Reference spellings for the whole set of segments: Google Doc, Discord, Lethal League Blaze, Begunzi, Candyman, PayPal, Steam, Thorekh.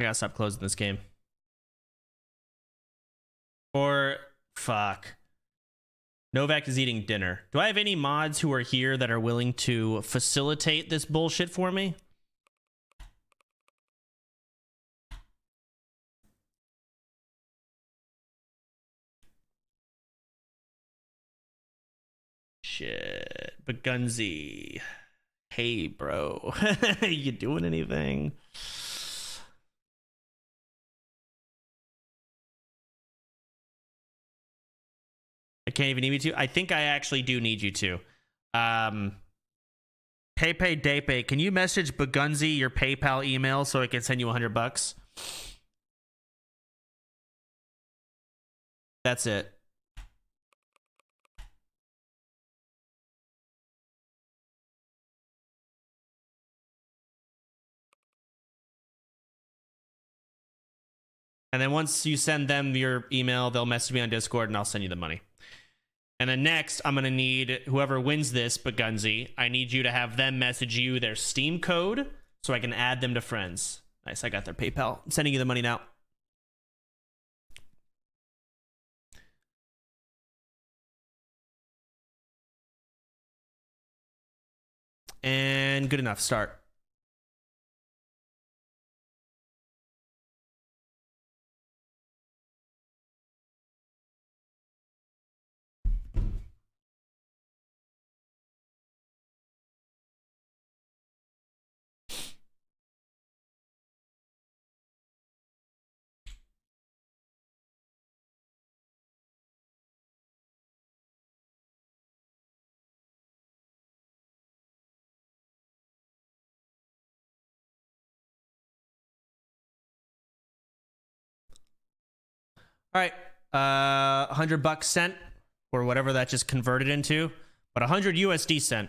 I gotta stop closing this game. Or, fuck. Novak is eating dinner. Do I have any mods who are here that are willing to facilitate this bullshit for me? Shit. Begunzi. Hey, bro. You doing anything? I can't even need me to. I think I actually do need you to. Pepe Depe, can you message Begunzi your PayPal email so I can send you $100? That's it. And then once you send them your email, they'll message me on Discord and I'll send you the money. And then next, I'm going to need whoever wins this, Begunzi, I need you to have them message you their Steam code so I can add them to friends. Nice, I got their PayPal. I'm sending you the money now. And good enough, start. All right, $100 sent, or whatever that just converted into, but $100 USD sent.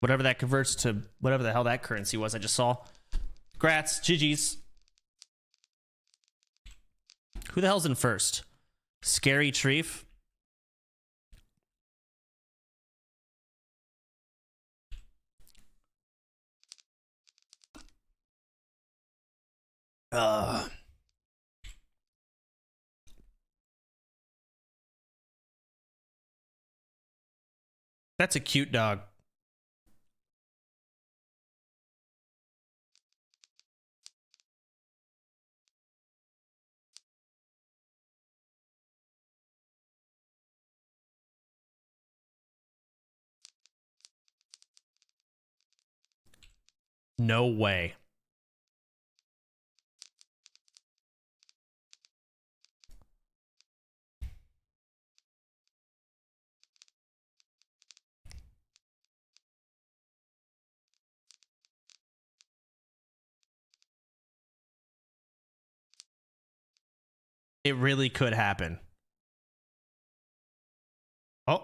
Whatever that converts to, whatever the hell that currency was I just saw. Grats, GG's. Who the hell's in first? Scary Treef. That's a cute dog. No way. It really could happen. Oh.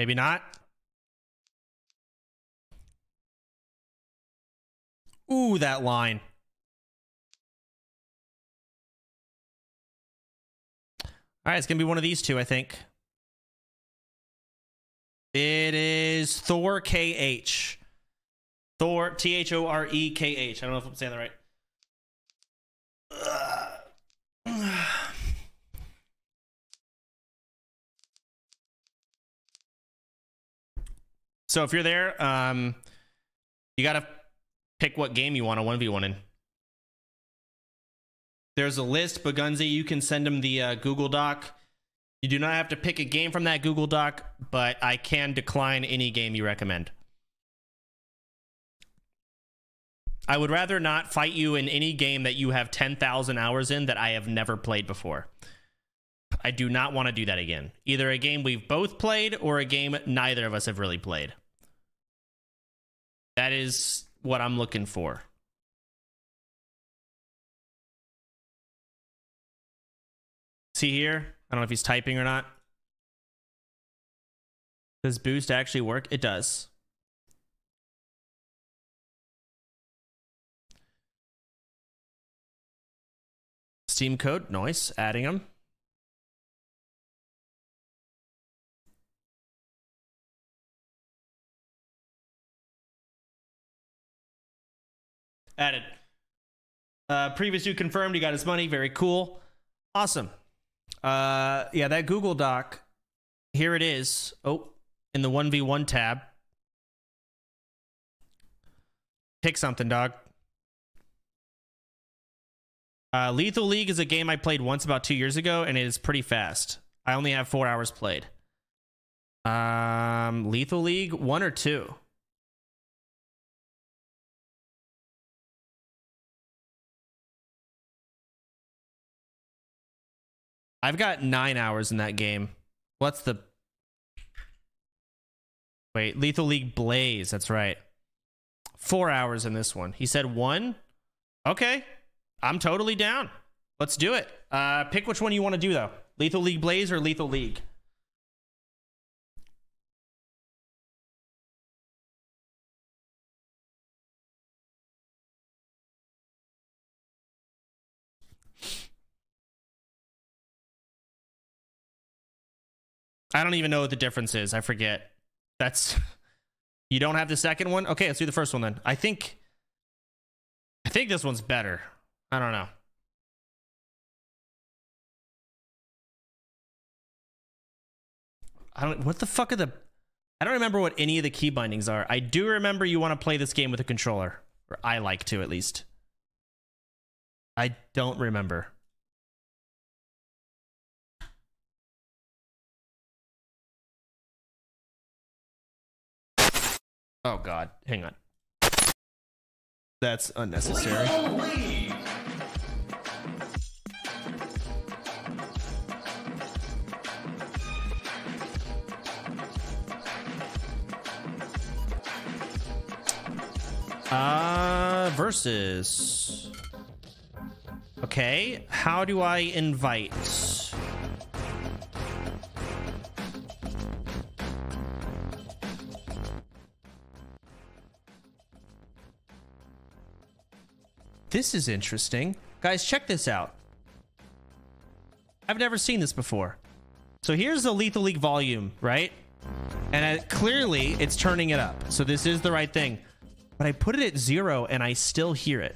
Maybe not. Ooh, that line. All right, it's going to be one of these two, I think. It is Thor KH. Thor, Thorekh. I don't know if I'm saying that right. Ugh. So if you're there, you gotta pick what game you want to 1v1 in. There's a list, Begunzi, you can send them the Google Doc. You do not have to pick a game from that Google Doc, but I can decline any game you recommend. I would rather not fight you in any game that you have 10,000 hours in that I have never played before. I do not want to do that again. Either a game we've both played or a game neither of us have really played. That is what I'm looking for. See here? I don't know if he's typing or not. Does boost actually work? It does. Steam code, nice, adding them. Added. Previous dude confirmed he got his money. Very cool. Awesome. Yeah, that Google Doc. Here it is. Oh, in the 1v1 tab. Pick something, dog. Lethal League is a game I played once about 2 years ago, and it is pretty fast. I only have 4 hours played. Lethal League 1 or 2? I've got 9 hours in that game. What's the... Wait, Lethal League Blaze, that's right. 4 hours in this one. He said 1? Okay, I'm totally down. Let's do it. Pick which one you want to do, though. Lethal League Blaze or Lethal League? I don't even know what the difference is. I forget. That's... You don't have the second one? Okay, let's do the first one then. I think this one's better. I don't know. What the fuck are the... I don't remember what any of the key bindings are. I do remember you want to play this game with a controller. Or I like to, at least. I don't remember. Oh God, hang on. That's unnecessary. Versus. Okay, how do I invite? This is interesting. Guys, check this out. I've never seen this before. So here's the Lethal League volume, right? And clearly, it's turning it up. So this is the right thing. But I put it at 0, and I still hear it.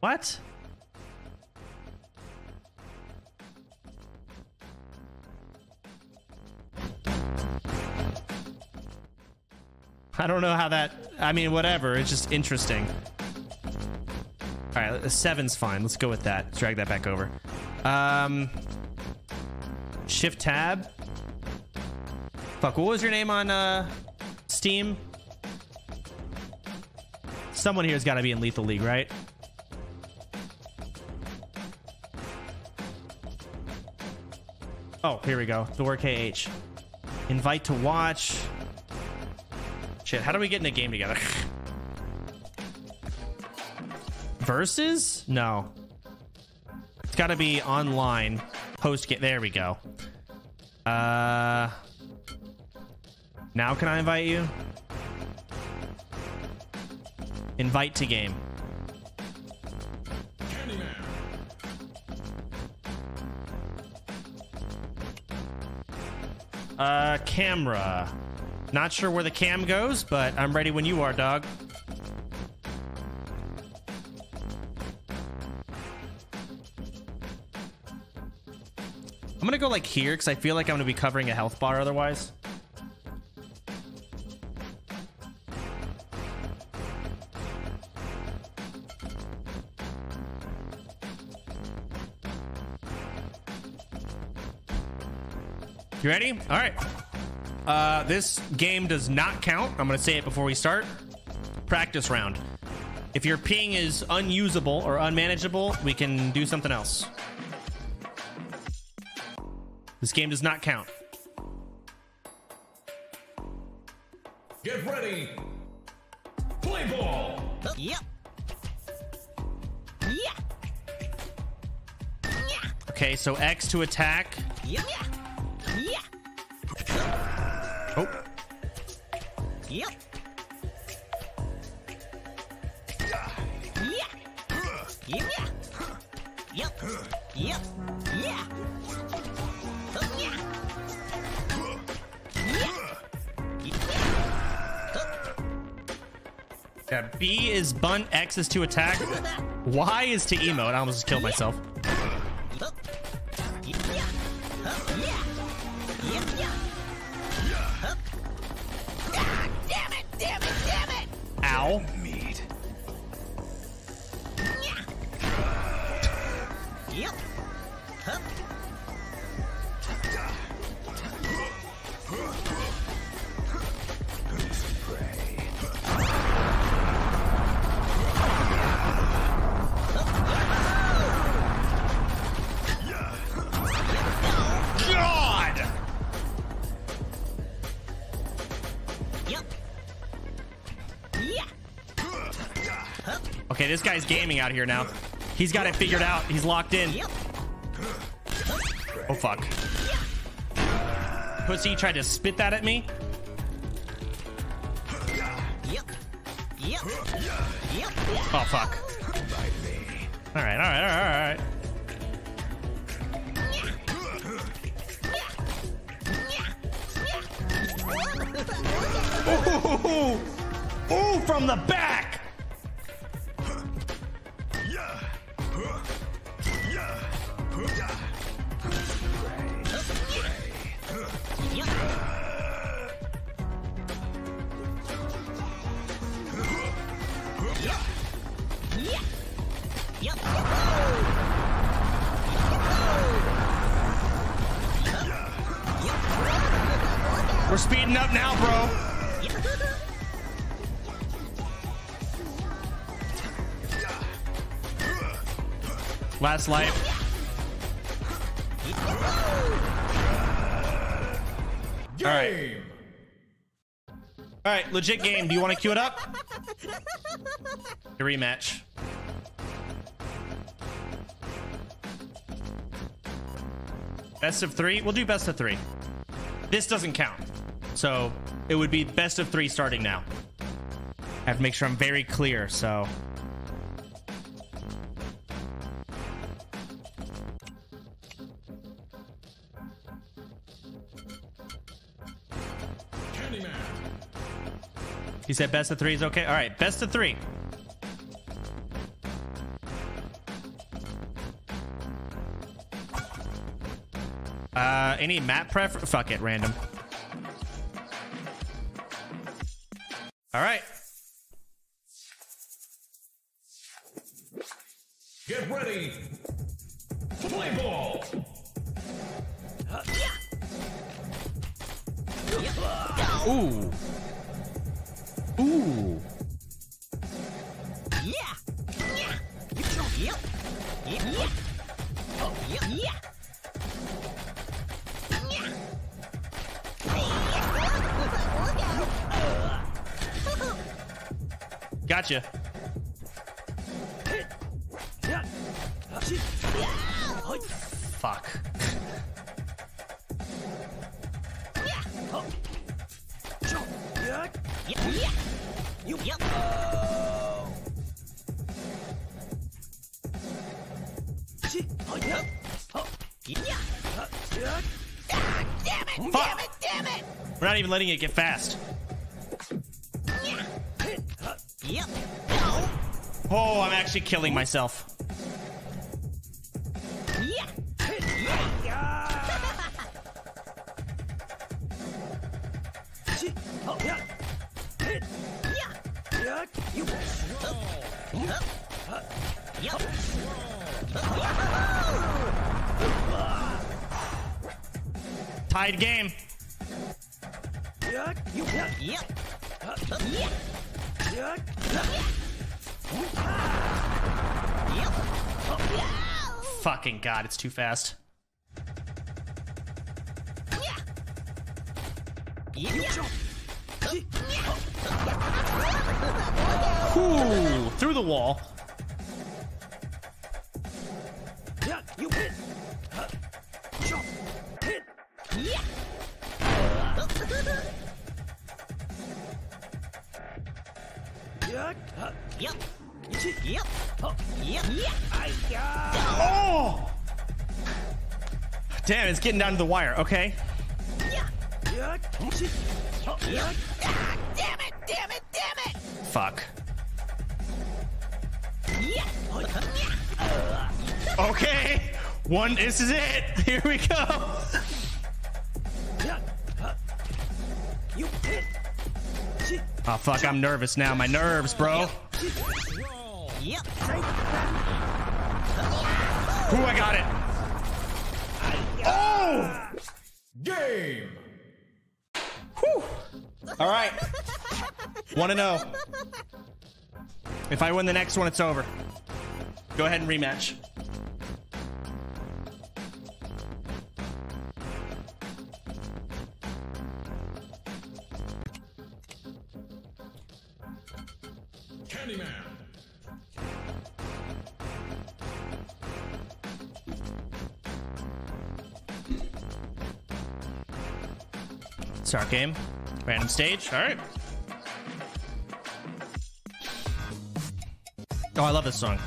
What? I don't know how that... I mean, whatever. It's just interesting. All right, a 7's fine. Let's go with that. Let's drag that back over. Shift tab. Fuck, what was your name on Steam? Someone here's got to be in Lethal League, right? Oh, here we go. Thorekh. Invite to watch... Shit, how do we get in a game together? Versus? No. It's gotta be online. Host game. There we go. Now can I invite you? Invite to game. Candyman. Camera. Not sure where the cam goes, but I'm ready when you are, dog. I'm gonna go like here, because I feel like I'm gonna be covering a health bar otherwise. You ready? All right. This game does not count. I'm going to say it before we start. Practice round. If your ping is unusable or unmanageable, we can do something else. This game does not count. Get ready. Play ball. Yep. Yeah. Okay, so X to attack. Yeah. Oh. Yep. Yeah. Yeah. Yep. Yep. Yeah. Yeah. Yeah. Yeah, B is bun, X is to attack, Y is to emote. I almost just killed myself. Damn it! Ow. Mead. Yep. Hup. Okay, this guy's gaming out here now. He's got it figured out. He's locked in. Oh, fuck. Pussy tried to spit that at me. Oh, fuck. All right. Ooh, from the back. We're speeding up now, bro. Last life. All right. Legit game. Do you want to queue it up? A rematch. Best of three? We'll do best of three. This doesn't count. So it would be best of three starting now. I have to make sure I'm very clear, so. He said best of three is okay. All right, best of three. Any map preference? Fuck it, random. All right. Get ready. Play ball. Ooh. Ooh. Gotcha. Fuck. Damn it. We're not even letting it get fast. Oh, I'm actually killing myself. Tied game. Fucking God, it's too fast. Ooh, through the wall. Oh! Damn, it's getting down to the wire. Okay. Damn it! Fuck. Okay, this is it. Here we go. Oh fuck, I'm nervous now. My nerves, bro. Ooh, I got it. Oh! Game. Whew. All right. 1-0. If I win the next one, it's over. Go ahead and rematch. Candyman. Start game. Random stage. All right. Oh, I love this song.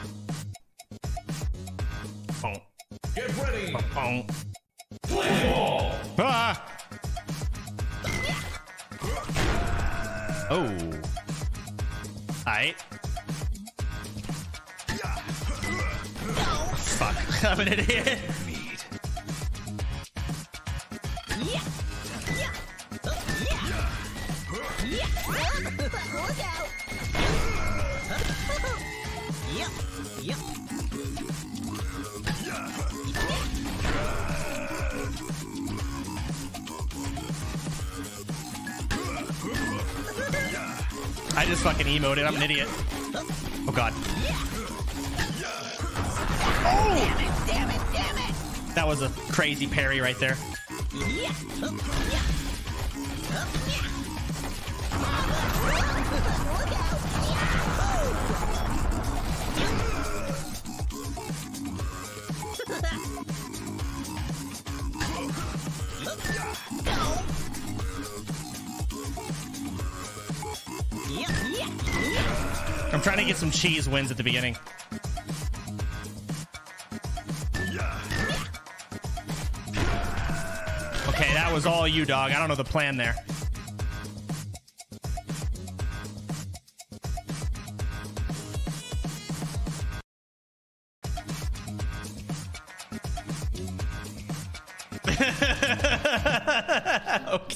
Get ready. Play ball. Ah. Oh. All right. Fuck. I'm an idiot. I just fucking emoted. I'm an idiot. Oh god. Oh! Damn it, damn it. That was a crazy parry right there. I'm trying to get some cheese wins at the beginning. Okay, that was all you, dog. I don't know the plan there. Okay.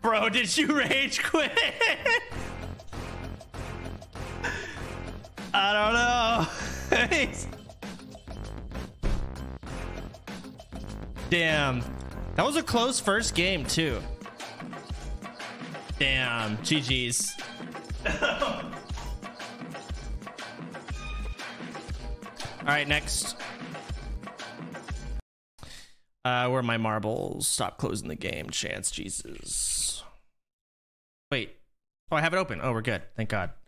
Bro, did you rage quit? I don't know. Damn. That was a close first game, too. Damn. GG's. All right, next. Where are my marbles? Stop closing the game. Chance, Jesus. Wait. Oh, I have it open. Oh, we're good. Thank God.